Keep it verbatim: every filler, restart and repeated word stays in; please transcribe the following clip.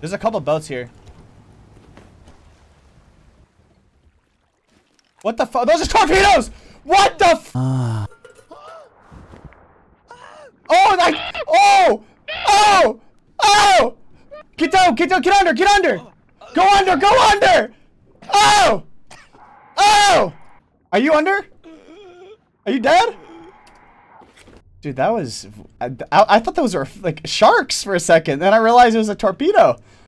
There's a couple boats here. What the fuck? Those are torpedoes! What the f- uh. Oh, like, oh! Oh! Oh! Get down, get down, get under, get under! Go under, go under! Oh! Oh! Are you under? Are you dead? Dude, that was... I, I, I thought those were, like, sharks for a second. Then I realized it was a torpedo.